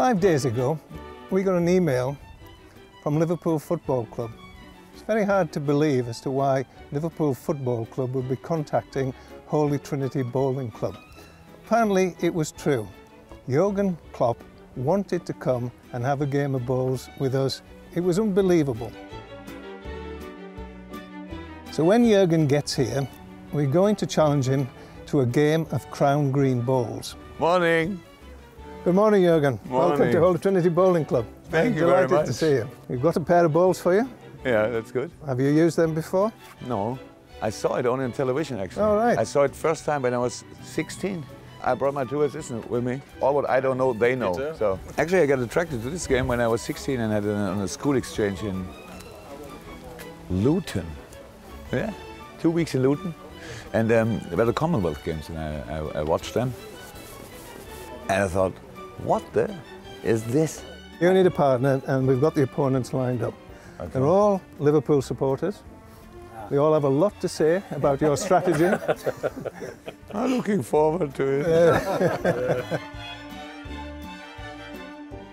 5 days ago, we got an email from Liverpool Football Club. It's very hard to believe as to why Liverpool Football Club would be contacting Holy Trinity Bowling Club. Apparently it was true. Jürgen Klopp wanted to come and have a game of bowls with us. It was unbelievable. So when Jürgen gets here, we're going to challenge him to a game of crown green bowls. Morning. Good morning, Jürgen. Morning. Welcome to Holy Trinity Bowling Club. Thank you very much. Delighted to see you. We've got a pair of bowls for you. Yeah, that's good. Have you used them before? No. I saw it on television, actually. All right. I saw it first time when I was 16. I brought my two assistants with me. All what I don't know, they know. So actually, I got attracted to this game when I was 16 and had it on a school exchange in Luton. Yeah, 2 weeks in Luton. And there were the Commonwealth Games, and I watched them. And I thought, what the is this? You need a partner, and we've got the opponents lined up. Okay. They're all Liverpool supporters. They all have a lot to say about your strategy. I'm looking forward to it. Yeah.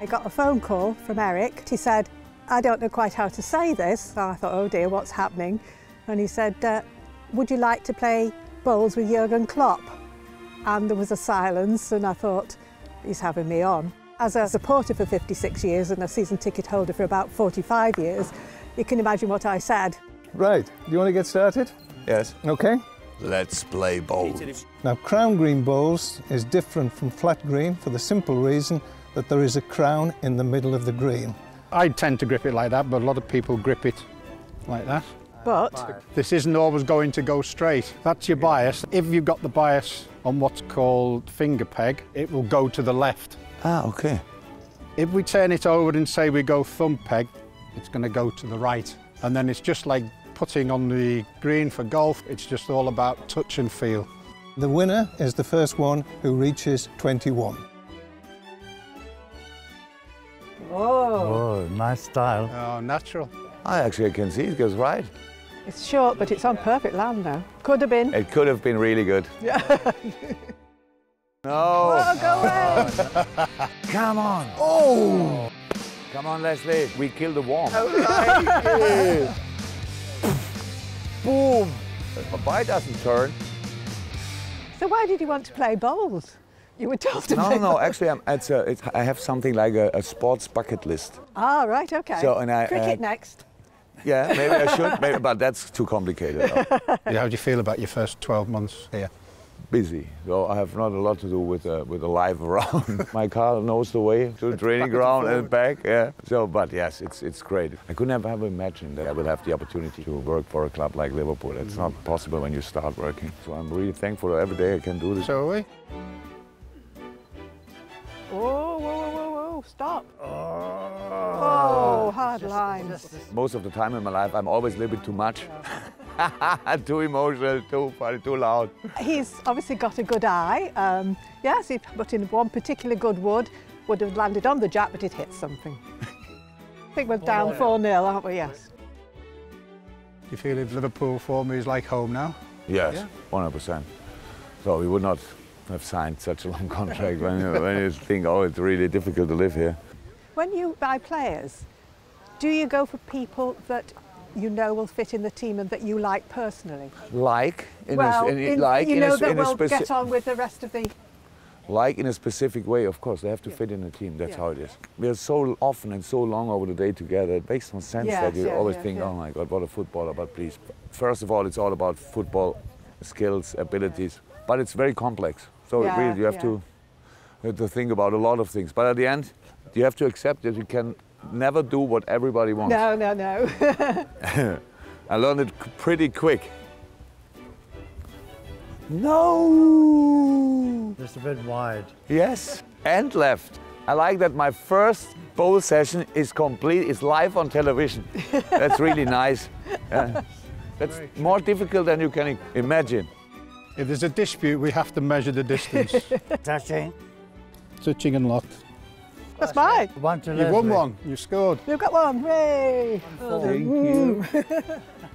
I got a phone call from Eric. He said, I don't know quite how to say this. So I thought, oh dear, what's happening? And he said, would you like to play bowls with Jürgen Klopp? And there was a silence, and I thought, he's having me on. As a supporter for 56 years and a season ticket holder for about 45 years, you can imagine what I said. Right, do you want to get started? Yes. Okay. Let's play bowls. Now, crown green bowls is different from flat green for the simple reason that there is a crown in the middle of the green. I tend to grip it like that, but a lot of people grip it like that. But this isn't always going to go straight. That's your bias. If you've got the bias on what's called finger peg, it will go to the left. Ah, okay. If we turn it over and say we go thumb peg, it's going to go to the right. And then it's just like putting on the green for golf, it's just all about touch and feel. The winner is the first one who reaches 21. Whoa! Oh, nice style. Oh, natural. I actually can see it goes right. It's short, but it's on perfect land now. Could have been. It could have been really good. Yeah. No! Oh, go away! Come on! Oh! Come on, Leslie. We killed the worm. Oh, boom! My bite doesn't turn. So why did you want to play bowls? You were told to play bowls. Actually, I have something like a sports bucket list. Ah, right, OK. So, and cricket next. Yeah, maybe I should, but that's too complicated. How do you feel about your first 12 months here? Busy, so I have not a lot to do with the life around. My car knows the way to the training ground and back, yeah. So, but yes, it's great. I could never have imagined that I would have the opportunity to work for a club like Liverpool. It's not possible when you start working. So I'm really thankful every day I can do this. Shall we? Oh, whoa, whoa, whoa, whoa, stop. Oh, hard lines. Most of the time in my life, I'm always a little bit too much. Too emotional, too funny, too loud. He's obviously got a good eye. Yes, he put in one particular good would have landed on the jack, but it hit something. I think we're down 4-0, aren't we? Yes. You feel if Liverpool for me is like home now? Yes, yeah. 100%. So we would not have signed such a long contract when you think, oh, it's really difficult to live here. When you buy players, do you go for people that you know will fit in the team and that you like personally? Like? Get on with the rest of the... Like in a specific way, of course. They have to fit in a team, that's how it is. We are so often and so long over the day together, it makes no sense that you always think, oh my God, what a footballer, but please. First of all, it's all about football skills, abilities, but it's very complex. So really, you have to think about a lot of things. But at the end, you have to accept that you can never do what everybody wants. No, no, no. I learned it pretty quick. No! Just a bit wide. Yes, and left. I like that my first bowl session is complete, it's live on television. That's really nice. That's more difficult than you can imagine. If there's a dispute, we have to measure the distance. Touching. Touching and locked. That's mine. You've won one. You scored. We've got one. Yay! Thank you.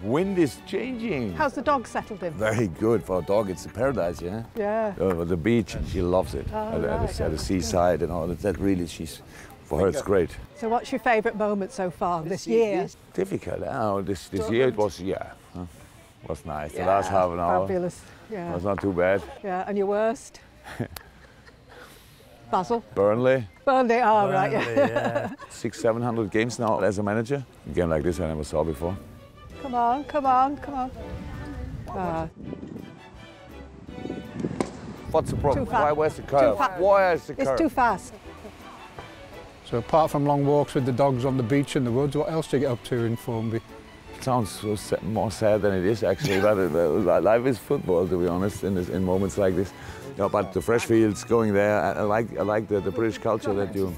Wind is changing. How's the dog settled in? Very good. For a dog, it's a paradise, yeah? Yeah. Over the beach, and she loves it. Oh, right. At the seaside and all that. Really, she's... For her, it's great. So what's your favourite moment so far this year? Difficult. Oh, this year it was, was nice. Yeah, the last half an hour. Fabulous. Yeah. Was not too bad. Yeah, and your worst? Basel. Burnley. Burnley, oh, right, yeah. 600–700 games now as a manager. A game like this I never saw before. Come on, come on, come on. What's the problem? Where's the curve? Why is the curve? It's too fast. So apart from long walks with the dogs on the beach and the woods, what else do you get up to in Formby? It sounds so more sad than it is, actually. Life is football, to be honest, in moments like this. No, but the fresh fields, going there, I like the British culture that you...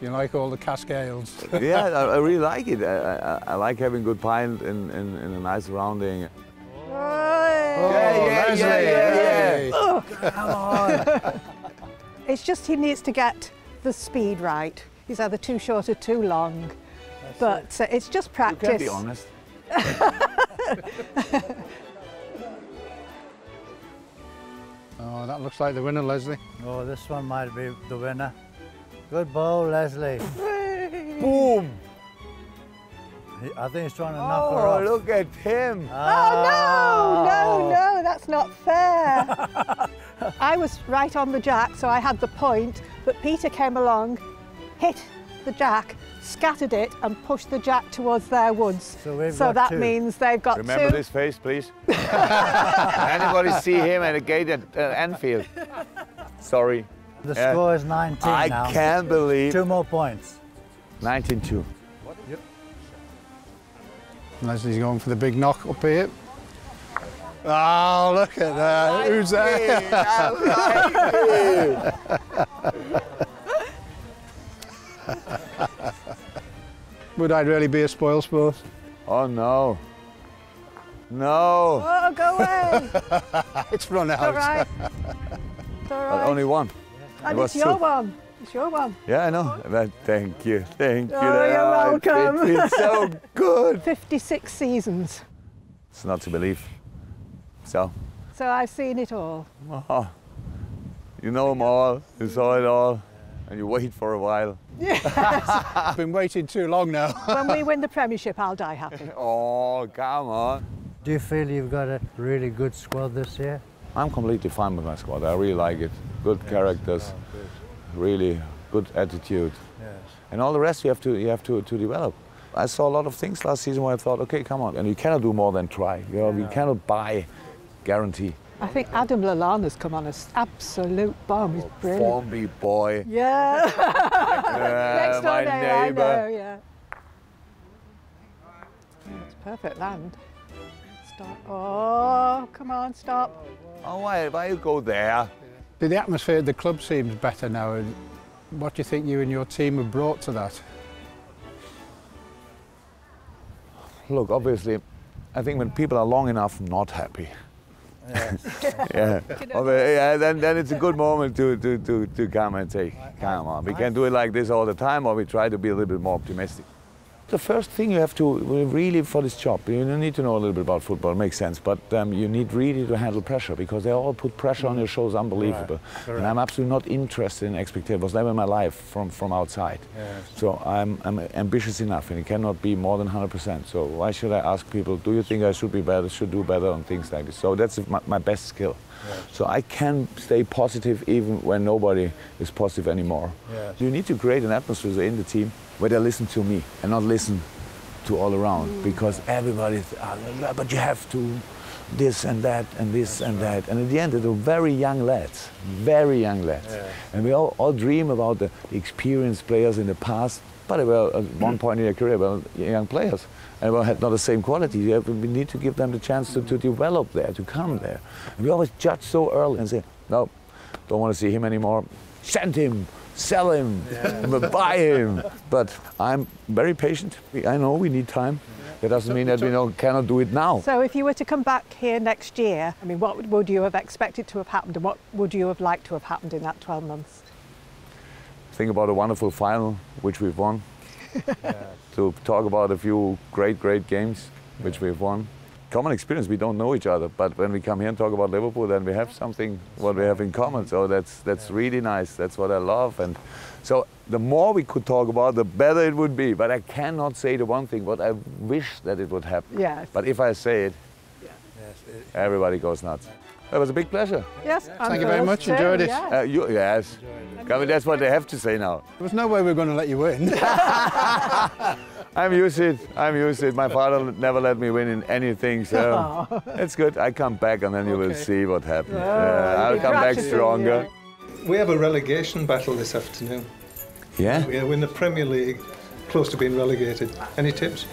You like all the Cascades. Yeah, I really like it. I like having good pint in a nice rounding. Oh, yeah. Oh, come on. It's just he needs to get... the speed right. He's either too short or too long. But it's just practice. You can be honest. Oh, that looks like the winner, Leslie. Oh, this one might be the winner. Good ball, Leslie. Boom! I think he's trying to knock her off. Oh, look at him. Oh, no, no, no, that's not fair. I was right on the jack, so I had the point, but Peter came along, hit the jack, scattered it, and pushed the jack towards their woods. So that means they've got two. Remember this face, please? Anybody see him at a gate at Anfield? Sorry. The score is 19 now. I can't believe. 2 more points. 19–2. Leslie's going for the big knock up here. Oh, look at that. Like who's there? Would I really be a spoil sport? Oh, no. No. Oh, go away. It's run out. All right. It's all right. Only one. And it's your one. It's your one. Yeah, I know. Thank you. Thank you. Oh, you're welcome. It's so good. 56 seasons. It's not to believe. So I've seen it all. Oh, you know them all. You saw it all. And you wait for a while. Yes. I've been waiting too long now. When we win the Premiership, I'll die happy. Oh, come on. Do you feel you've got a really good squad this year? I'm completely fine with my squad. I really like it. Good characters. Really good attitude, and all the rest you have to develop. I saw a lot of things last season where I thought, okay, come on, and you cannot do more than try. You know, you cannot buy, guarantee. I think Adam Lallana's come on an absolute bomb. He's brilliant. Formby boy. Yeah. Next door neighbour. I know, yeah. It's perfect land. Stop. Oh, come on, stop. Oh, why you go there? The atmosphere of the club seems better now. What do you think you and your team have brought to that? Look, obviously, I think when people are long enough not happy, then it's a good moment to come and say, come on, we can do it like this all the time, or we try to be a little bit more optimistic. The first thing you have to really, for this job, you need to know a little bit about football, it makes sense, but you need really to handle pressure, because they all put pressure on your shoulders, unbelievable. Right. And I'm absolutely not interested in expectations, was never in my life from outside. Yes. So I'm ambitious enough, and it cannot be more than 100%. So why should I ask people, do you think I should be better, should do better on things like this? So that's my best skill. Yes. So I can stay positive even when nobody is positive anymore. Yes. You need to create an atmosphere in the team where they listen to me and not listen to all around, because everybody's, but you have to, this and that and this and that. And at the end, they're very young lads, Yeah. And we all dream about the experienced players in the past, but they were at one point in their career, well, young players, and we had not the same quality. We need to give them the chance to develop there, to come there. And we always judge so early and say, no, don't want to see him anymore, send him. Sell him, buy him. But I'm very patient. I know we need time. That doesn't mean that we cannot do it now. So if you were to come back here next year, I mean, what would you have expected to have happened and what would you have liked to have happened in that 12 months? think about a wonderful final, which we've won. To talk about a few great games, which we've won. Common experience, we don't know each other, but when we come here and talk about Liverpool, then we have something, what we have in common. So that's really nice, that's what I love. And so the more we could talk about, the better it would be. But I cannot say the one thing, what I wish that it would happen. Yes. But if I say it, everybody goes nuts. It was a big pleasure. Yes. Thank you very much, enjoyed it. Yes. I mean, that's what they have to say now. There was no way we were going to let you win. I'm used to it, I'm used to it. My father never let me win in anything, so it's good. I come back and then you will see what happens. Oh, I'll come back stronger. We have a relegation battle this afternoon. Yeah? We're in the Premier League, close to being relegated. Any tips?